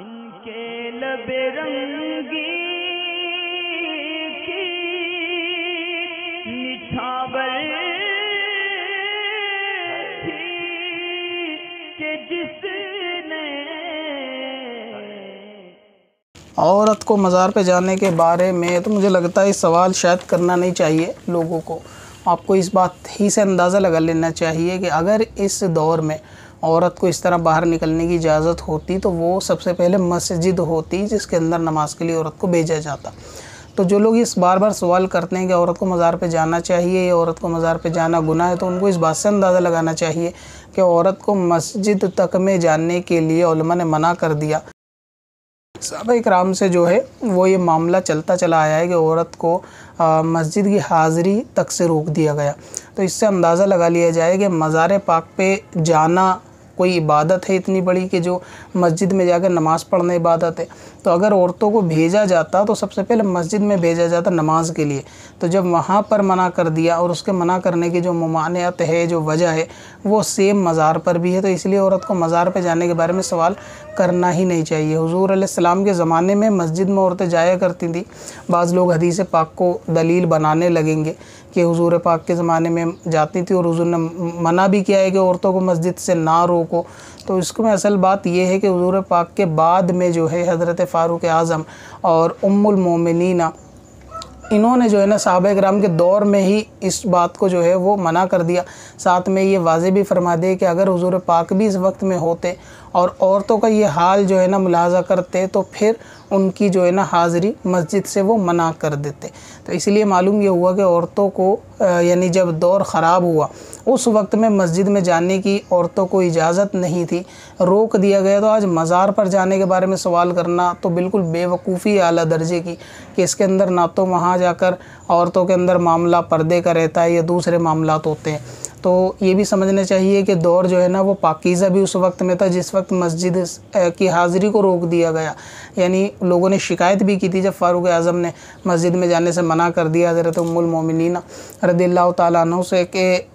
इनके लबे रंगी की मिठावर थी के जिसने औरत को मज़ार पे जाने के बारे में तो मुझे लगता है सवाल शायद करना नहीं चाहिए लोगों को। आपको इस बात ही से अंदाज़ा लगा लेना चाहिए कि अगर इस दौर में औरत को इस तरह बाहर निकलने की इजाज़त होती तो वो सबसे पहले मस्जिद होती जिसके अंदर नमाज के लिए औरत को भेजा जाता। तो जो लोग इस बार बार सवाल करते हैं कि औरत को मज़ार पे जाना चाहिए या औरत को मज़ार पे जाना गुनाह है, तो उनको इस बात से अंदाज़ा लगाना चाहिए कि औरत को मस्जिद तक में जाने के लिए उलमा ने मना कर दिया। सहाबा इकराम से जो है वो ये मामला चलता चला आया है कि औरत को मस्जिद की हाज़िरी तक से रोक दिया गया। तो इससे अंदाज़ा लगा लिया जाए कि मज़ार पाक पे जाना कोई इबादत है इतनी बड़ी कि जो मस्जिद में जाकर नमाज़ पढ़ना इबादत है। तो अगर औरतों को भेजा जाता तो सबसे पहले मस्जिद में भेजा जाता नमाज़ के लिए। तो जब वहाँ पर मना कर दिया और उसके मना करने की जो ममानियत है, जो वजह है, वो सेम मज़ार पर भी है। तो इसलिए औरत को मज़ार पर जाने के बारे में सवाल करना ही नहीं चाहिए। हुज़ूर अलैहिस्सलाम के ज़माने में मस्जिद में औरतें जाया करती थी। बाज़ लोग हदीस पाक को दलील बनाने लगेंगे कि हुज़ूर पाक के ज़माने में जाती थी और हुज़ूर ने मना भी किया है कि औरतों को मस्जिद से ना रोको। तो इसको में असल बात यह है कि हुज़ूर पाक के बाद में जो है हज़रत फ़ारूक आज़म और उम्मुल मोमिनीना, इन्होंने जो है ना सहाबा किराम के दौर में ही इस बात को जो है वो मना कर दिया। साथ में ये वाजे भी फरमा दे कि अगर हुज़ूर पाक भी इस वक्त में होते और औरतों का ये हाल जो है ना मुलाहजा करते तो फिर उनकी जो है ना हाज़िरी मस्जिद से वो मना कर देते। तो इसलिए मालूम ये हुआ कि औरतों को यानी जब दौर ख़राब हुआ उस वक्त में मस्जिद में जाने की औरतों को इजाज़त नहीं थी, रोक दिया गया। तो आज मज़ार पर जाने के बारे में सवाल करना तो बिल्कुल बेवकूफ़ी आला दर्जे की कि इसके अंदर ना तो वहाँ जाकर औरतों के अंदर मामला पर्दे का रहता है या दूसरे मामलात होते हैं। तो ये भी समझना चाहिए कि दौर जो है ना वो पाकीज़ा भी उस वक्त में था जिस वक्त मस्जिद की हाज़िरी को रोक दिया गया। यानी लोगों ने शिकायत भी की थी जब फ़ारूक आज़म ने मस्जिद में जाने से मना कर दिया हज़रत उम्मुल मोमिनीना रदियल्लाहु तआला अन्हा से कि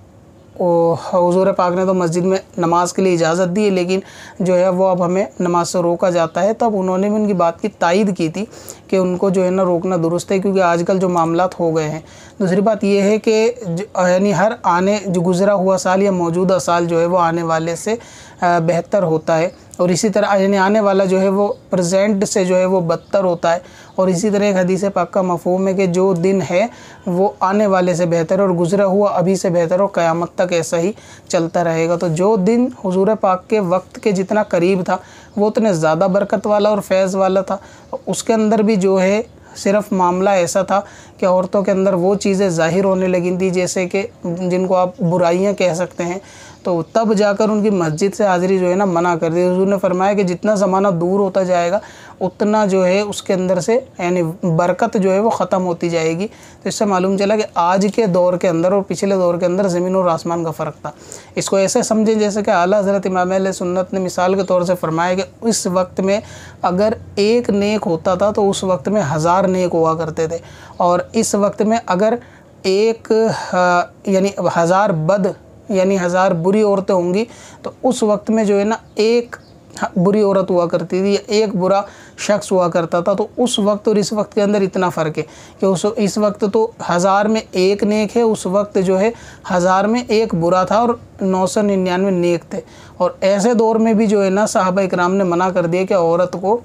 हुज़ूर पाक ने तो मस्जिद में नमाज के लिए इजाज़त दी लेकिन जो है वो अब हमें नमाज से रोका जाता है। तब उन्होंने भी उनकी बात की तायद की थी कि उनको जो है ना रोकना दुरुस्त है क्योंकि आजकल जो मामलात हो गए हैं। दूसरी बात यह है कि यानी हर आने जो गुज़रा हुआ साल या मौजूदा साल जो है वो आने वाले से बेहतर होता है और इसी तरह यानी आने वाला जो है वो प्रेजेंट से जो है वो बदतर होता है। और इसी तरह एक हदीस पाक का मफ़हूम है कि जो दिन है वो आने वाले से बेहतर और गुज़रा हुआ अभी से बेहतर और क़यामत तक ऐसा ही चलता रहेगा। तो जो दिन हुज़ूर पाक के वक्त के जितना करीब था वो उतने ज़्यादा बरकत वाला और फैज़ वाला था। उसके अंदर भी जो है सिर्फ़ मामला ऐसा था कि औरतों के अंदर वो चीज़ें ज़ाहिर होने लगी थी जैसे कि जिनको आप बुराइयां कह सकते हैं। तो तब जाकर उनकी मस्जिद से हाज़िरी जो है ना मना कर दी। हुज़ूर ने फरमाया कि जितना ज़माना दूर होता जाएगा उतना जो है उसके अंदर से यानी बरकत जो है वो ख़त्म होती जाएगी। तो इससे मालूम चला कि आज के दौर के अंदर और पिछले दौर के अंदर ज़मीन और आसमान का फ़र्क था। इसको ऐसे समझें जैसे कि आला हज़रत इमाम अहले सुन्नत ने मिसाल के तौर से फरमाया कि इस वक्त में अगर एक नेक होता था तो उस वक्त में हज़ार नेक हुआ करते थे और इस वक्त में अगर एक यानी हज़ार बद यानी हज़ार बुरी औरतें होंगी तो उस वक्त में जो है ना एक बुरी औरत हुआ करती थी या एक बुरा शख्स हुआ करता था। तो उस वक्त और इस वक्त के अंदर इतना फ़र्क है कि उस इस वक्त तो हज़ार में एक नेक है, उस वक्त जो है हज़ार में एक बुरा था और 999 नेक थे। और ऐसे दौर में भी जो है ना सहाबा इकराम ने मना कर दिया कि औरत को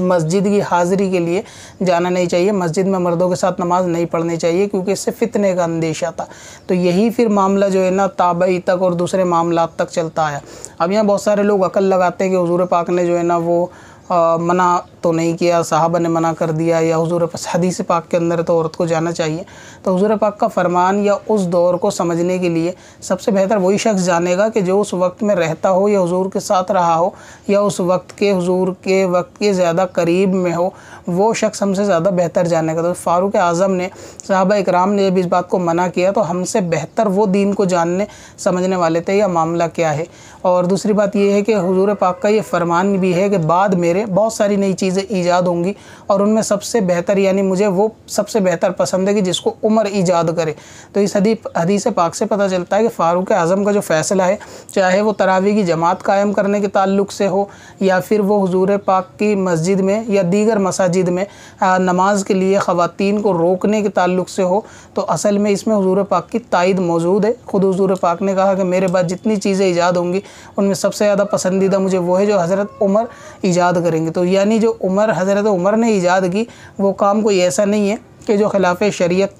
मस्जिद की हाज़िरी के लिए जाना नहीं चाहिए, मस्जिद में मर्दों के साथ नमाज़ नहीं पढ़नी चाहिए क्योंकि इससे फ़ितने का अंदेशा था। तो यही फिर मामला जो है ना ताबई तक और दूसरे मामलात तक चलता आया। अब यहाँ बहुत सारे लोग अकल लगाते हैं कि हुज़ूर पाक ने जो है ना वो मना तो नहीं किया, सहाबा ने मना कर दिया या हुज़ूर हदीस पाक के अंदर तो औरत को जाना चाहिए। तो हुज़ूर पाक का फरमान या उस दौर को समझने के लिए सबसे बेहतर वही शख्स जानेगा कि जो उस वक्त में रहता हो या हुज़ूर के साथ रहा हो या उस वक्त के हुज़ूर के वक्त के ज़्यादा करीब में हो, वो शख्स हमसे ज़्यादा बेहतर जानेगा। तो फ़ारूक आज़म ने सहाबा इकराम ने जब इस बात को मना किया तो हमसे बेहतर वो दीन को जानने समझने वाले थे या मामला क्या है। और दूसरी बात यह है कि हुज़ूर पाक का ये फरमान भी है कि बाद मेरे बहुत सारी नई चीज़ें चीज़ें ईजाद होंगी और उनमें सबसे बेहतर यानी मुझे वो सबसे बेहतर पसंद है कि जिसको उमर ईजाद करे। तो इस हदीस पाक से पता चलता है कि फ़ारूक आज़म का जो फ़ैसला है, चाहे वो तरावी की जमात कायम करने के ताल्लुक़ से हो या फिर वो हुजूर पाक की मस्जिद में या दीगर मसाजिद में नमाज के लिए ख़वातीन को रोकने के ताल्लुक़ से हो, तो असल में इसमें हुजूर पाक की तायद मौजूद है। ख़ुद हुजूर पाक ने कहा कि मेरे बाद जितनी चीज़ें ईजाद होंगी उनमें सबसे ज़्यादा पसंदीदा मुझे वो है जो हज़रत उमर ईजाद करेंगे। तो यानी जो उमर हज़रत उमर ने ईजाद की वो काम कोई ऐसा नहीं है कि जो खिलाफ़ शरीयत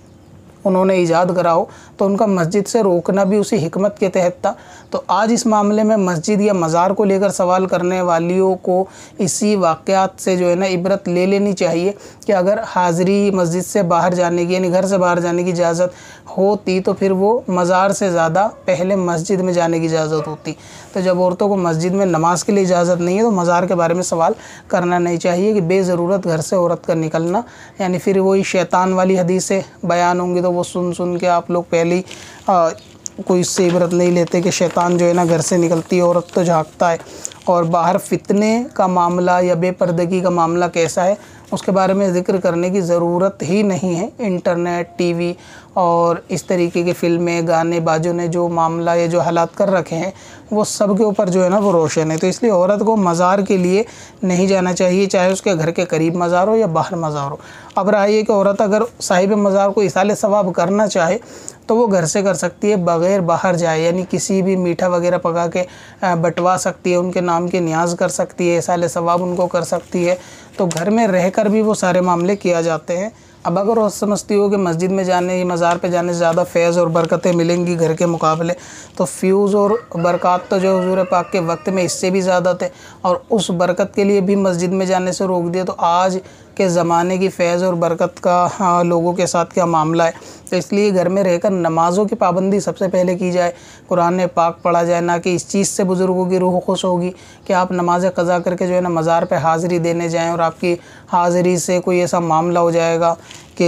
उन्होंने ईजाद करा हो, तो उनका मस्जिद से रोकना भी उसी हिकमत के तहत था। तो आज इस मामले में मस्जिद या मज़ार को लेकर सवाल करने वालियों को इसी वाक़यात से जो है ना इबरत ले लेनी चाहिए कि अगर हाज़िरी मस्जिद से बाहर जाने की यानी घर से बाहर जाने की इजाज़त होती तो फिर वो मज़ार से ज़्यादा पहले मस्जिद में जाने की इजाज़त होती। तो जब औरतों को मस्जिद में नमाज के लिए इजाज़त नहीं है तो मज़ार के बारे में सवाल करना नहीं चाहिए कि बेज़रूरत घर से औरत का निकलना, यानी फिर वही शैतान वाली हदीसें बयान होंगी। तो वो सुन के आप लोग पहले कोई इससे इबरत नहीं लेते कि शैतान जो है ना घर से निकलती है, औरत तो झाँकता है। और बाहर फितने का मामला या बेपर्दगी का मामला कैसा है उसके बारे में ज़िक्र करने की ज़रूरत ही नहीं है। इंटरनेट, टीवी और इस तरीके की फ़िल्में, गाने बाजों ने जो मामला या जो हालात कर रखे हैं वो सब के ऊपर जो है ना वो रोशन है। तो इसलिए औरत को मज़ार के लिए नहीं जाना चाहिए, चाहे उसके घर के करीब मज़ार हो या बाहर मज़ार हो। अब रहा ये कि औरत अगर साहिब मज़ार को इसाले सवाब करना चाहे तो वो घर से कर सकती है बग़ैर बाहर जाए, यानी किसी भी मीठा वगैरह पका के बटवा सकती है, उनके नाम के नियाज़ कर सकती है, इसाले सवाब उनको कर सकती है। तो घर में रहकर भी वो सारे मामले किया जाते हैं। अब अगर वो समझती हो कि मस्जिद में जाने, मज़ार पे जाने से ज़्यादा फ़ैज़ और बरकतें मिलेंगी घर के मुकाबले, तो फ्यूज़ और बरक़ात तो जो हुज़ूर पाक के वक्त में इससे भी ज़्यादा थे और उस बरकत के लिए भी मस्जिद में जाने से रोक दिया। तो आज के ज़माने की फ़ैज़ और बरकत का लोगों के साथ क्या मामला है। तो इसलिए घर में रहकर नमाज़ों की पाबंदी सबसे पहले की जाए, कुरान पाक पढ़ा जाए, ना कि इस चीज़ से बुज़ुर्गों की रूह खुश होगी कि आप नमाज़ क़ज़ा करके जो है ना मज़ार पे हाज़िरी देने जाएं और आपकी हाज़िरी से कोई ऐसा मामला हो जाएगा कि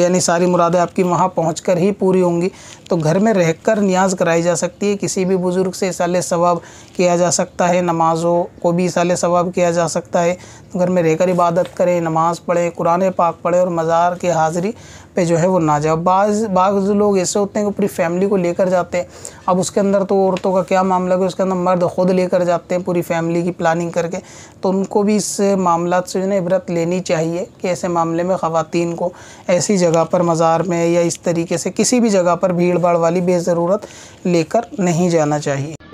यानी सारी मुरादें आपकी वहाँ पहुँचकर ही पूरी होंगी। तो घर में रहकर नियाज़ कराई जा सकती है, किसी भी बुज़ुर्ग से इसाले सवाब किया जा सकता है, नमाज़ों को भी इसाले सवाब किया जा सकता है। तो घर में रहकर इबादत करें, नमाज़ पढ़ें, कुरान पाक पढ़ें और मज़ार की हाज़िरी पे जो है वो ना जाओ। बाज़ लोग ऐसे होते हैं कि पूरी फैमिली को लेकर जाते हैं। अब उसके अंदर तो औरतों का क्या मामला है, उसके अंदर मर्द ख़ुद लेकर जाते हैं पूरी फैमिली की प्लानिंग करके। तो उनको भी इस मामला से जो है इबरत लेनी चाहिए कि ऐसे मामले में ख़वातीन को ऐसी जगह पर मज़ार में या इस तरीके से किसी भी जगह पर भीड़ भाड़ वाली बेज़रूरत लेकर नहीं जाना चाहिए।